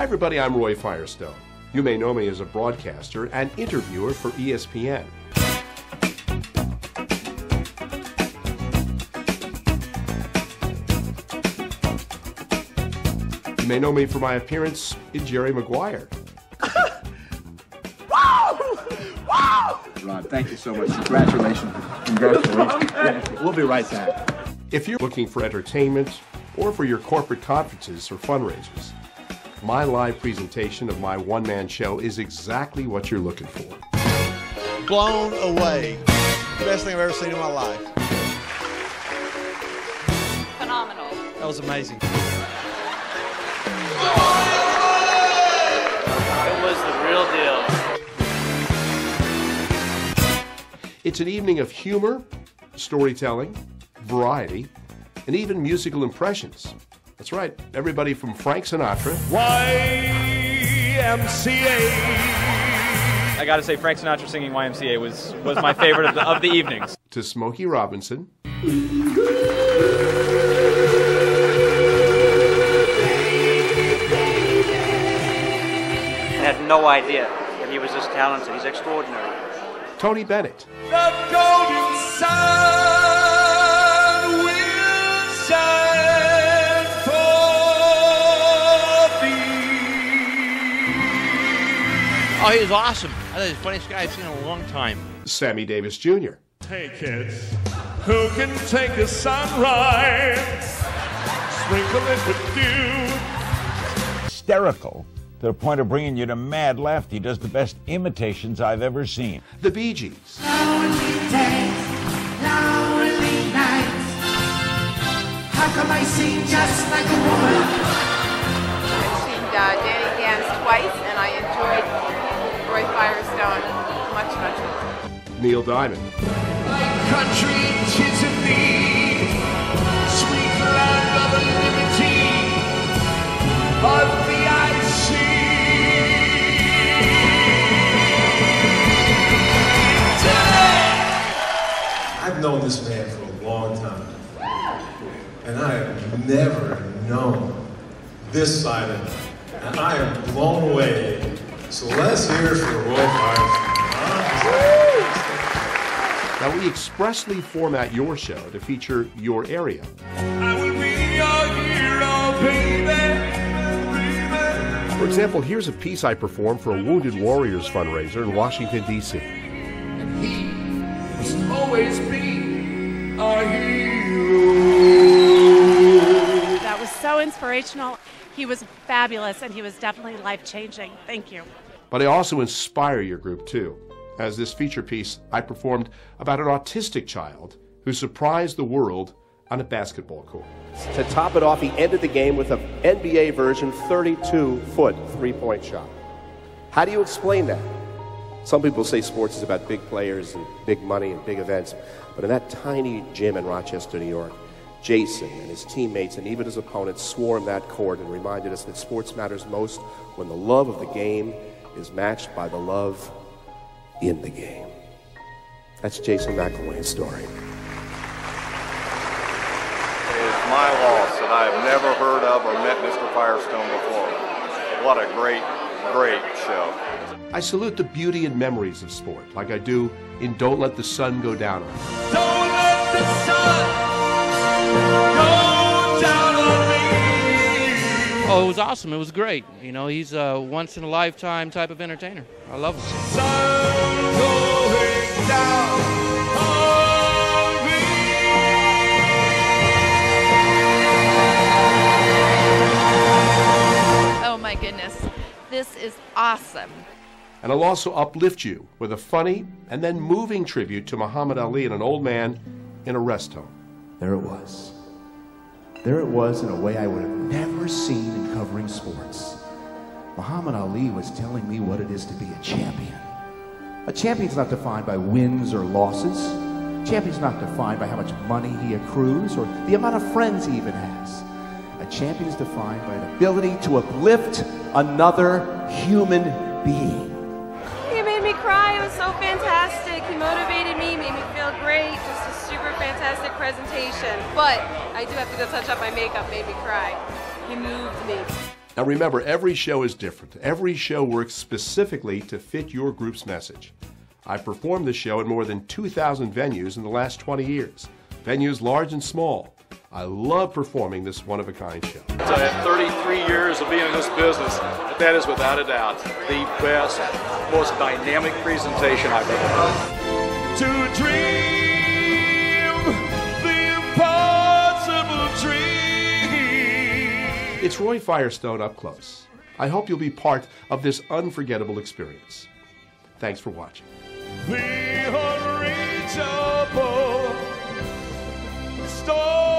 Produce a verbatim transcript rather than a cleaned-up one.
Hi everybody, I'm Roy Firestone. You may know me as a broadcaster and interviewer for E S P N. You may know me for my appearance in Jerry Maguire. Ron, thank you so much. Congratulations. Congratulations. We'll be right back. If you're looking for entertainment or for your corporate conferences or fundraisers, my live presentation of my one-man show is exactly what you're looking for. Blown away. Best thing I've ever seen in my life. Phenomenal. That was amazing. It was the real deal. It's an evening of humor, storytelling, variety, and even musical impressions. That's right, everybody from Frank Sinatra. Y M C A. I gotta say, Frank Sinatra singing Y M C A was, was my favorite of, the, of the evenings. To Smokey Robinson. I had no idea that he was this talented. He's extraordinary. Tony Bennett. The golden sun will shine. Oh, he's awesome. I think he's the funniest guy I've seen in a long time. Sammy Davis Junior Take it. Who can take a sunrise? Sprinkle it with dew. Hysterical to the point of bringing you to mad laughter. He does the best imitations I've ever seen. The Bee Gees. Lonely days, lonely nights. How come I seem just like a woman? I've seen uh, Danny Gans twice, and I enjoyed Roy Firestone much, much more. Neil Diamond. My country tis in thee, sweet land of the liberty of the I C. I've known this man for a long time, and I have never known this side of him, and I am blown away. So let's hear for Roy Firestone. Now we expressly format your show to feature your area. I will be your hero, baby. For example, here's a piece I performed for a Wounded Warriors fundraiser in Washington, D C And he must always be our hero. That was so inspirational. He was fabulous, and he was definitely life-changing. Thank you. But I also inspire your group, too. As this feature piece, I performed about an autistic child who surprised the world on a basketball court. To top it off, he ended the game with an N B A version thirty-two foot three-point shot. How do you explain that? Some people say sports is about big players and big money and big events, but in that tiny gym in Rochester, New York, Jason and his teammates and even his opponents swarmed that court and reminded us that sports matters most when the love of the game is matched by the love in the game. That's Jason McElwain's story. It is my loss that I have never heard of or met Mister Firestone before. What a great, great show. I salute the beauty and memories of sport, like I do in Don't Let the Sun Go Down on Me. Don't let the sun go down on me. Oh, it was awesome. It was great. You know, he's a once-in-a-lifetime type of entertainer. I love him. Sun going down on me. Oh, my goodness. This is awesome. And I'll also uplift you with a funny and then moving tribute to Muhammad Ali and an old man in a rest home. There it was. There it was in a way I would have never seen in covering sports. Muhammad Ali was telling me what it is to be a champion. A champion's not defined by wins or losses. A champion's not defined by how much money he accrues or the amount of friends he even has. A champion is defined by the ability to uplift another human being. He made me cry. It was so fantastic. He motivated me, made me feel great. Just a super fantastic presentation. But I do have to go touch up my makeup. Made me cry. He moved me. Now remember, every show is different. Every show works specifically to fit your group's message. I've performed this show at more than two thousand venues in the last twenty years, venues large and small. I love performing this one-of-a-kind show. So I have thirty-three years of being in this business, but that is without a doubt the best, most dynamic presentation I've ever done. To dream the impossible dream. It's Roy Firestone up close. I hope you'll be part of this unforgettable experience. Thanks for watching. The unreachable story.